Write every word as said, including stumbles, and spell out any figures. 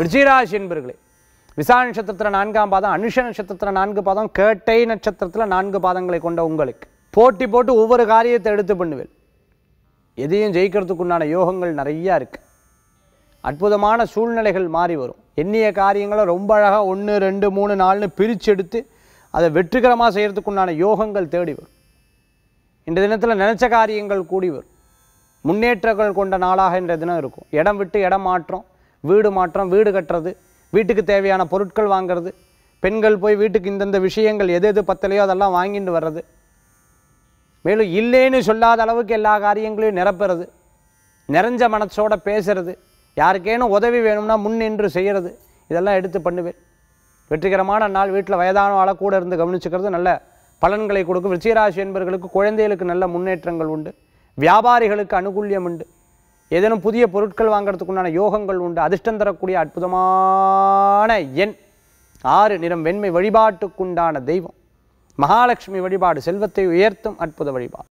விருச்சிகராசி என்பர்களே, விசாக நட்சத்திரத்தில் நான்காம் பாதம், அனுஷ நட்சத்திரத்தில் நான்கு பாதம், கேட்டை நட்சத்திரத்தில் நான்கு பாதங்களை கொண்ட உங்களுக்கு போட்டி போட்டு ஒவ்வொரு காரியத்தை எடுத்து பண்ணுவேன். எதையும் ஜெயிக்கிறதுக்குண்டான யோகங்கள் நிறையா இருக்குது. அற்புதமான சூழ்நிலைகள் மாறி வரும். எண்ணிய காரியங்களை ரொம்ப அழகாக ஒன்று ரெண்டு மூணு நாலுன்னு பிரிச்செடுத்து அதை வெற்றிகரமாக செய்கிறதுக்குண்டான யோகங்கள் தேடி வரும். இந்த தினத்தில் நினச்ச காரியங்கள் கூடி வரும். முன்னேற்றங்கள் கொண்ட நாளாக இந்த தினம் இருக்கும். இடம் விட்டு இடம் மாற்றம், வீடு மாற்றம், வீடு கட்டுறது, வீட்டுக்கு தேவையான பொருட்கள் வாங்கிறது, பெண்கள் போய் வீட்டுக்கு இந்தந்த விஷயங்கள் எது எது பத்தலையோ அதெல்லாம் வாங்கிட்டு வர்றது, மேலும் இல்லைன்னு சொல்லாத அளவுக்கு எல்லா காரியங்களையும் நிரப்புறது, நிறைஞ்ச மனசோட பேசுறது, யாருக்கேனும் உதவி வேணும்னா முன்னின்று செய்கிறது, இதெல்லாம் எடுத்து பண்ணுவேன். வெற்றிகரமான நாள். வீட்டில் வயதானவாளை கூட இருந்து கவனிச்சுக்கிறது நல்ல பலன்களை கொடுக்கும். விருச்சிகராசி என்பவர்களுக்கு குழந்தைகளுக்கு நல்ல முன்னேற்றங்கள் உண்டு. வியாபாரிகளுக்கு அனுகூல்யம் உண்டு. ஏதேனும் புதிய பொருட்கள் வாங்கிறதுக்குண்டான யோகங்கள் உண்டு. அதிர்ஷ்டம் தரக்கூடிய அற்புதமான எண் ஆறு. நிறம் வெண்மை. வழிபாட்டுக்குண்டான தெய்வம் மகாலட்சுமி வழிபாடு செல்வத்தை உயர்த்தும் அற்புத வழிபாடு.